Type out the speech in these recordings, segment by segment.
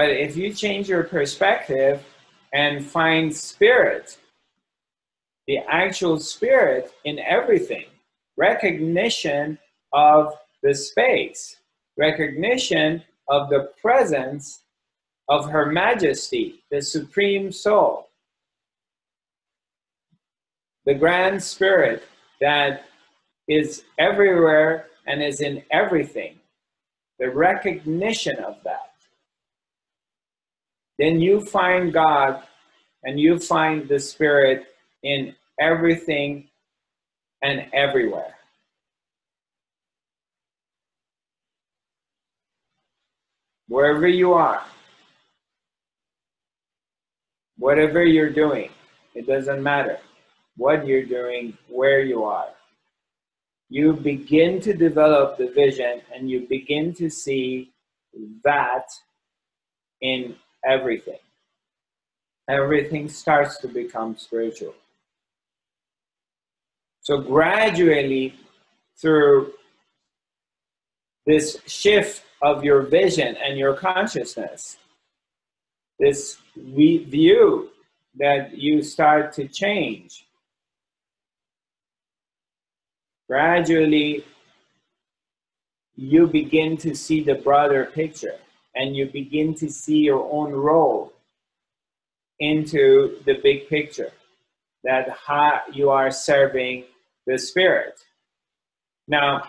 But if you change your perspective and find spirit, the actual spirit in everything, recognition of the space, recognition of the presence of Her Majesty, the Supreme Soul, the Grand Spirit that is everywhere and is in everything, the recognition of that. Then you find God and you find the Spirit in everything and everywhere. Wherever you are, whatever you're doing, it doesn't matter what you're doing, where you are. You begin to develop the vision and you begin to see that in everything. Everything starts to become spiritual. So gradually, through this shift of your vision and your consciousness, this view that you start to change, gradually, you begin to see the broader picture and you begin to see your own role into the big picture, that how you are serving the Spirit. Now,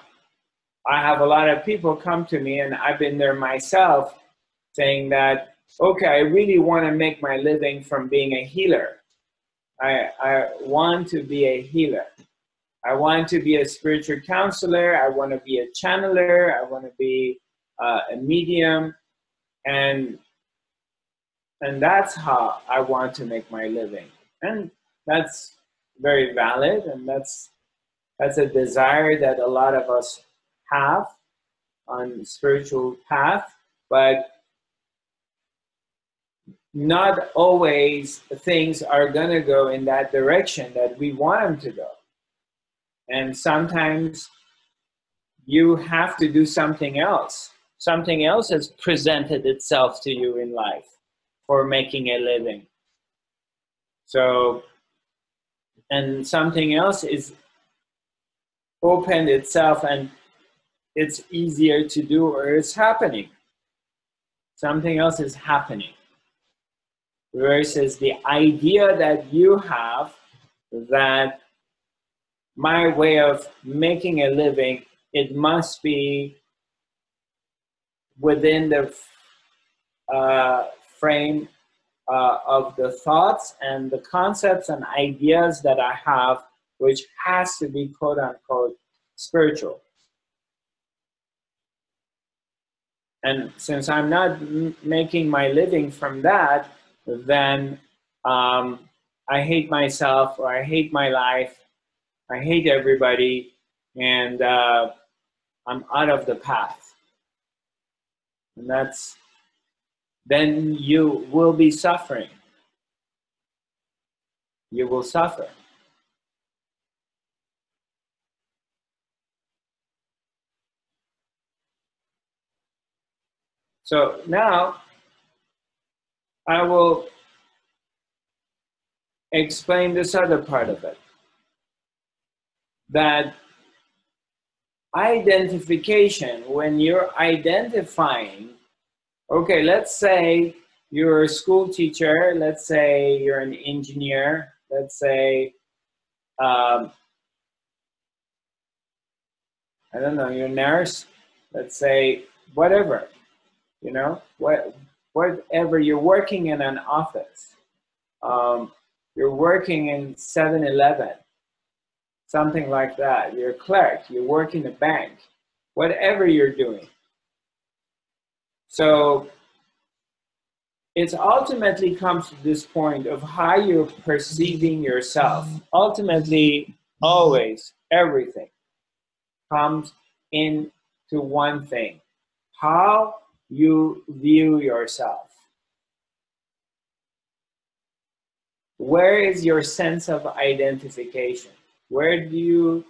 I have a lot of people come to me, and I've been there myself, saying that, okay, I really want to make my living from being a healer. I want to be a healer. I want to be a spiritual counselor, I want to be a channeler, I want to be a medium, and that's how I want to make my living. And that's very valid, and that's a desire that a lot of us have on the spiritual path, but not always things are going to go in that direction that we want them to go. And sometimes you have to do something else. Something else has presented itself to you in life for making a living. So, and something else is opened itself and it's easier to do, or it's happening. Something else is happening. Versus the idea that you have that my way of making a living, it must be within the frame of the thoughts and the concepts and ideas that I have, which has to be quote-unquote spiritual. And since I'm not making my living from that, then I hate myself, or I hate my life, I hate everybody, and I'm out of the path. And that's, then you will be suffering. You will suffer. So now I will explain this other part of it. That identification, when you're identifying, okay, let's say you're a school teacher, let's say you're an engineer, let's say, I don't know, you're a nurse, let's say whatever, you know, whatever, you're working in an office, you're working in 7-Eleven, something like that, you're a clerk, you work in a bank, whatever you're doing. So it ultimately comes to this point of how you're perceiving yourself. Ultimately, always, everything comes into one thing, how you view yourself. Where is your sense of identification? Where do you,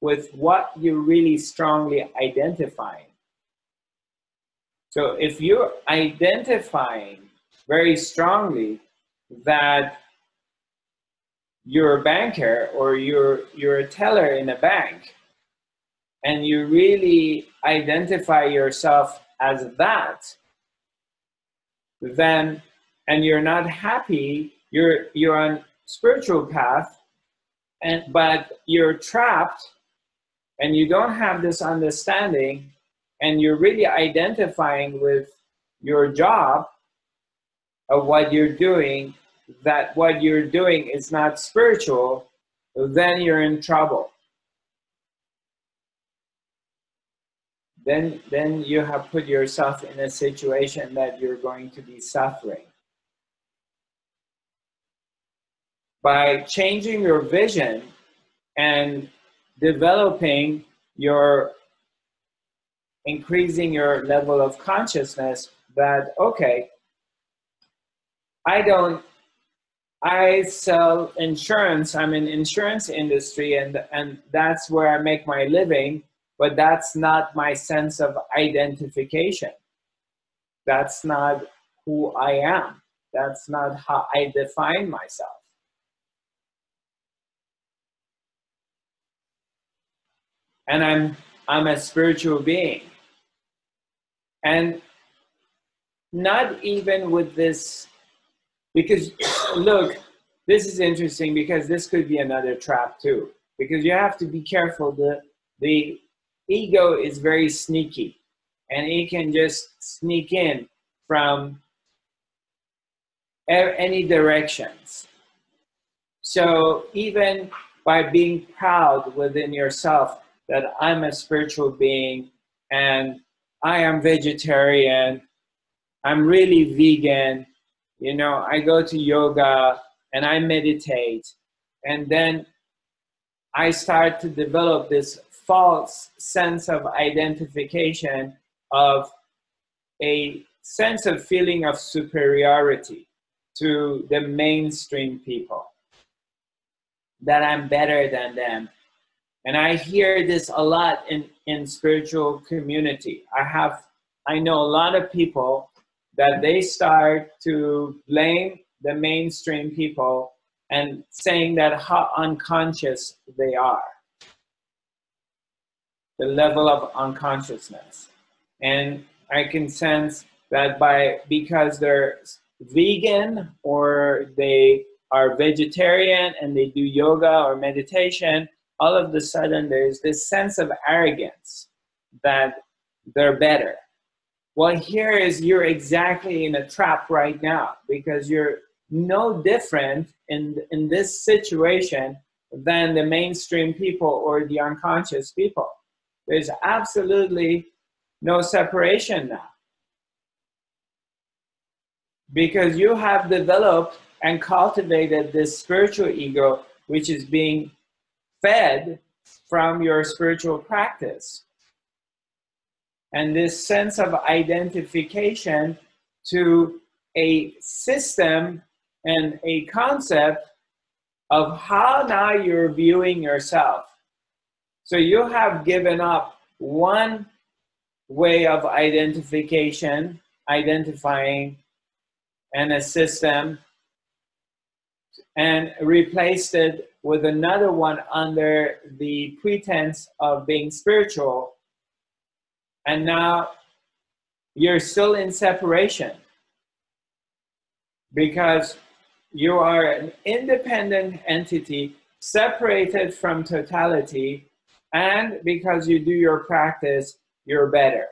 with what you really strongly identify? So if you're identifying very strongly that you're a banker or you're a teller in a bank, and you really identify yourself as that, then, and you're not happy, you're on spiritual path, and but you're trapped and you don't have this understanding, and you're really identifying with your job of what you're doing, that what you're doing is not spiritual, then you're in trouble. Then you have put yourself in a situation that you're going to be suffering. By changing your vision and developing your, increasing your level of consciousness that, okay, I sell insurance, I'm in insurance industry, and that's where I make my living, but that's not my sense of identification. That's not who I am. That's not how I define myself. And I'm a spiritual being. And not even with this, because look, this is interesting because this could be another trap too, because you have to be careful. The ego is very sneaky, and it can just sneak in from any directions. So even by being proud within yourself that I'm a spiritual being and I am vegetarian, I'm really vegan, you know, I go to yoga and I meditate, and then I start to develop this false sense of identification, of a sense of feeling of superiority to the mainstream people, that I'm better than them. And I hear this a lot in spiritual community. I know a lot of people that they start to blame the mainstream people and saying that how unconscious they are, the level of unconsciousness. And I can sense that because they're vegan or they are vegetarian and they do yoga or meditation, all of a sudden there's this sense of arrogance that they're better. Well, here is, you're exactly in a trap right now, because you're no different in this situation than the mainstream people or the unconscious people. There's absolutely no separation now, because you have developed and cultivated this spiritual ego, which is being fed from your spiritual practice, and this sense of identification to a system and a concept of how now you're viewing yourself. So you have given up one way of identifying and a system, and replaced it with another one under the pretense of being spiritual, and now you're still in separation, because you are an independent entity separated from totality, and because you do your practice, you're better.